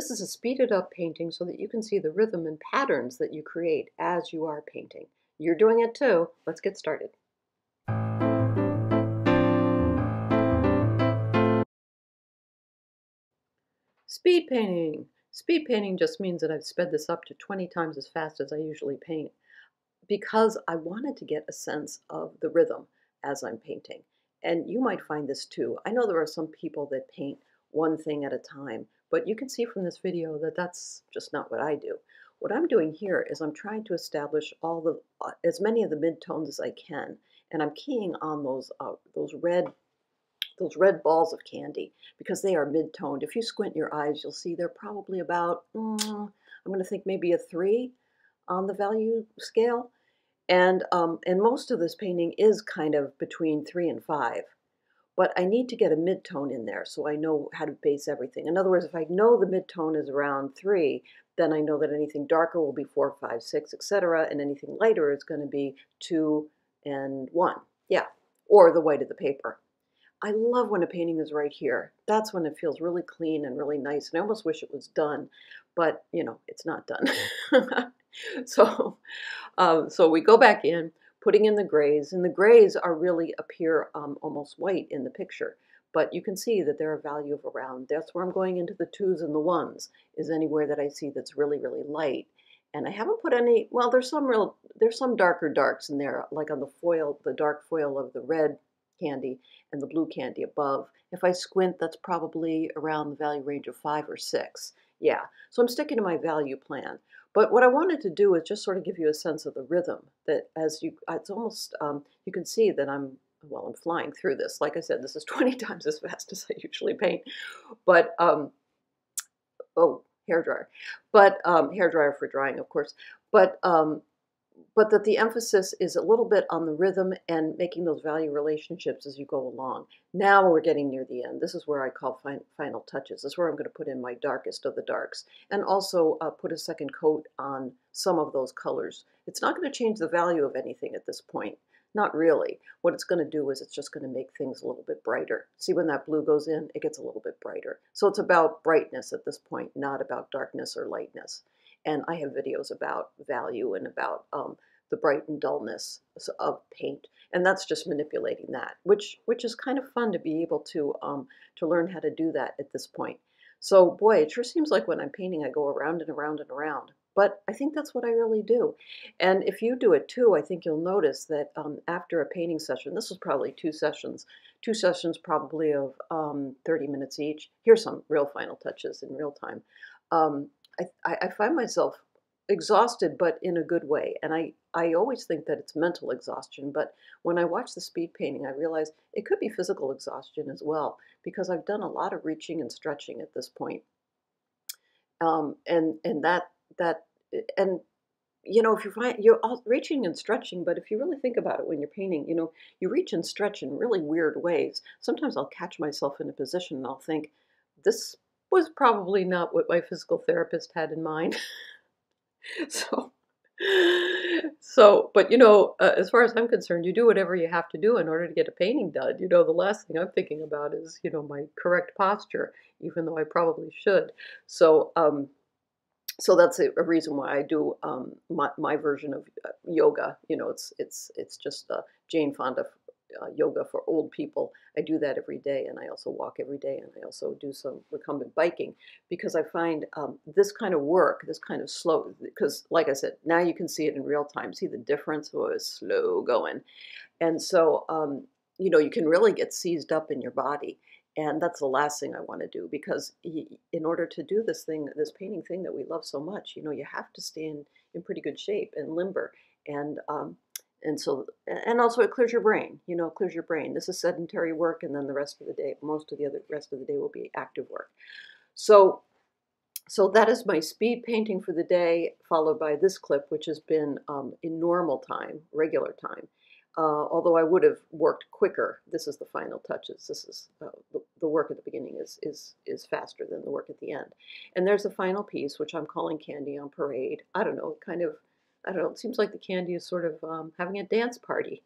This is a speeded up painting so that you can see the rhythm and patterns that you create as you are painting. You're doing it too. Let's get started. Speed painting. Speed painting just means that I've sped this up to 20 times as fast as I usually paint because I wanted to get a sense of the rhythm as I'm painting. And you might find this too. I know there are some people that paint one thing at a time, but you can see from this video that that's just not what I do. What I'm doing here is I'm trying to establish all the as many of the midtones as I can, and I'm keying on those red balls of candy because they are mid-toned. If you squint your eyes, you'll see they're probably about, I'm going to think maybe a 3 on the value scale. And most of this painting is kind of between 3 and 5. But I need to get a mid-tone in there so I know how to base everything. In other words, if I know the mid-tone is around 3, then I know that anything darker will be 4, 5, 6, etc. And anything lighter is going to be 2 and 1. Yeah, or the white of the paper. I love when a painting is right here. That's when it feels really clean and really nice. And I almost wish it was done, but you know, it's not done. So we go back in, putting in the grays, and the grays are really appear almost white in the picture. But you can see that they're a value of around. That's where I'm going into the 2s and the 1s, is anywhere that I see that's really, really light. And I haven't put any, well, there's some darker darks in there, like on the foil, the dark foil of the red candy and the blue candy above. If I squint, that's probably around the value range of 5 or 6. Yeah, so I'm sticking to my value plan. But what I wanted to do is just sort of give you a sense of the rhythm that as you, it's almost, you can see that I'm flying through this. Like I said, this is 20 times as fast as I usually paint, but, hairdryer, but, hairdryer for drying, of course, but that the emphasis is a little bit on the rhythm and making those value relationships as you go along. Now we're getting near the end. This is where I call final touches. This is where I'm going to put in my darkest of the darks and also put a second coat on some of those colors. It's not going to change the value of anything at this point. Not really. What it's going to do is it's just going to make things a little bit brighter. See, when that blue goes in, it gets a little bit brighter. So it's about brightness at this point, not about darkness or lightness. And I have videos about value and about the bright and dullness of paint, and that's just manipulating that, which is kind of fun to be able to learn how to do that at this point. So boy, it sure seems like when I'm painting, I go around and around and around. But I think that's what I really do. And if you do it too, I think you'll notice that after a painting session, this was probably 2 sessions probably of 30 minutes each. Here's some real final touches in real time. I find myself exhausted, but in a good way. And I always think that it's mental exhaustion, but when I watch the speed painting, I realize it could be physical exhaustion as well, because I've done a lot of reaching and stretching at this point. And you know, if you find you're reaching and stretching, but if you really think about it when you're painting, you know, you reach and stretch in really weird ways. Sometimes I'll catch myself in a position and I'll think, this was probably not what my physical therapist had in mind. But you know, as far as I'm concerned, you do whatever you have to do in order to get a painting done. You know, the last thing I'm thinking about is, you know, my correct posture, even though I probably should. So that's a reason why I do my version of yoga. You know, it's just Jane Fonda yoga for old people. I do that every day, and I also walk every day, and I also do some recumbent biking, because I find this kind of work, this kind of slow, because like I said, now you can see it in real time, see the difference was slow going. And so, you know, you can really get seized up in your body, and that's the last thing I want to do, because in order to do this thing, this painting thing that we love so much, you know, you have to stay in pretty good shape and limber, and also it clears your brain, you know, it clears your brain. This is sedentary work, and then the rest of the day, most of the other rest of the day will be active work. So that is my speed painting for the day, followed by this clip, which has been in normal time, regular time. Although I would have worked quicker. This is the final touches. This is the work at the beginning is faster than the work at the end. And there's the final piece, which I'm calling Candy on Parade. I don't know, kind of. I don't know, it seems like the candy is sort of having a dance party,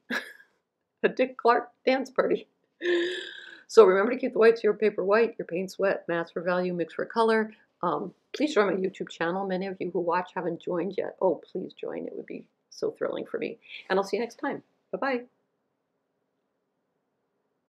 a Dick Clark dance party. So remember to keep the whites of your paper white, your paints wet, mass for value, mix for color. Please join my YouTube channel. Many of you who watch haven't joined yet. Oh, please join. It would be so thrilling for me. And I'll see you next time. Bye-bye.